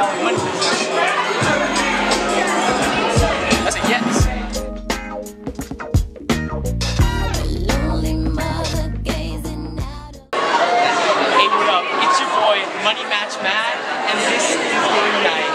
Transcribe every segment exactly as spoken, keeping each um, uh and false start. That's a yes. Hey, what up? It's your boy, Money Match Mad, and this is your night.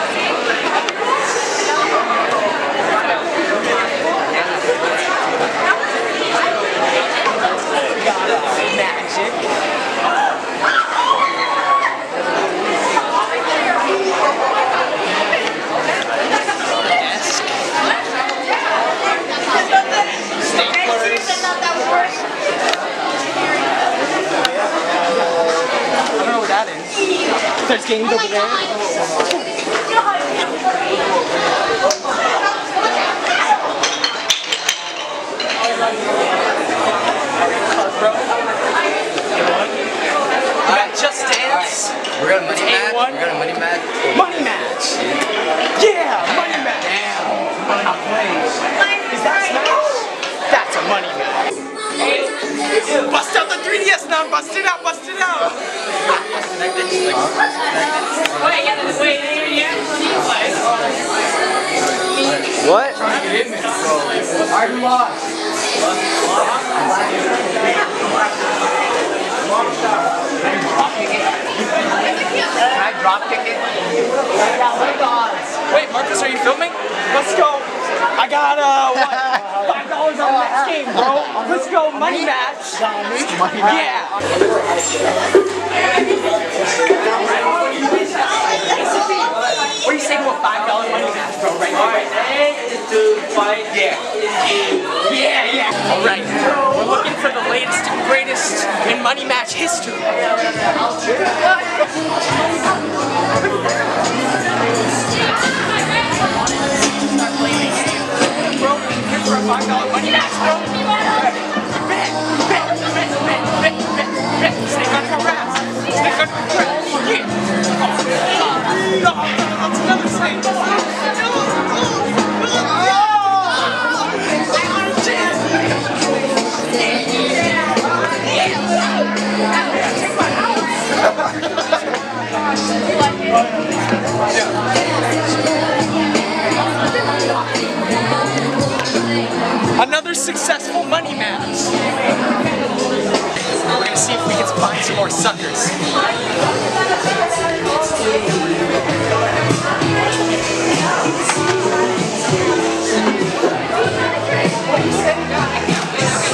There's games over there. Alright, Just Dance. Right. We're gonna money match. We're gonna money match. Money match. Yeah, money match. Damn. Money plays. Is that Smash? That's a money match. Bust out the three D S now. Bust it out. Bust it out. Wait, wait, wait, what? I'm lost. Can I drop kick it? Wait, Marcus, are you filming? Let's go. I got uh, what, five dollars on that game, bro. Let's go, money match. Yeah. What do you say to a five dollar money match, bro? Right here. Yeah. Yeah, yeah. All right. We're looking for the latest and greatest in money match history. Bro, here for a five dollar money match, bro. Bet, bet, bet, bet, bet, bet. Snake on her ass. Snake on her ass. Yeah. Oh, no. Another successful money match. We're gonna see if we can find some more suckers.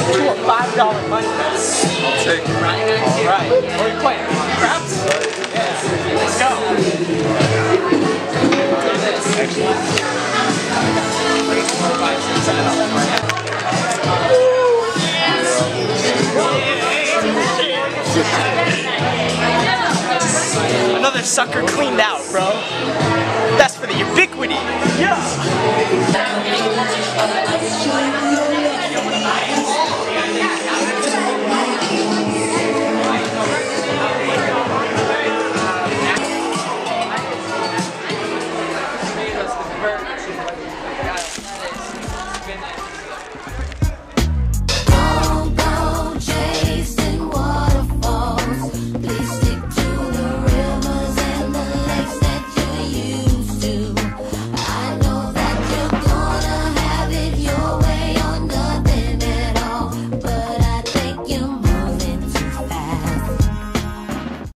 To a five dollar money match. I'll take it. All right. What are you playing? Craps? Yeah. Let's go. Excellent. Another sucker cleaned out, bro. That's for the Ubiquity. Yeah.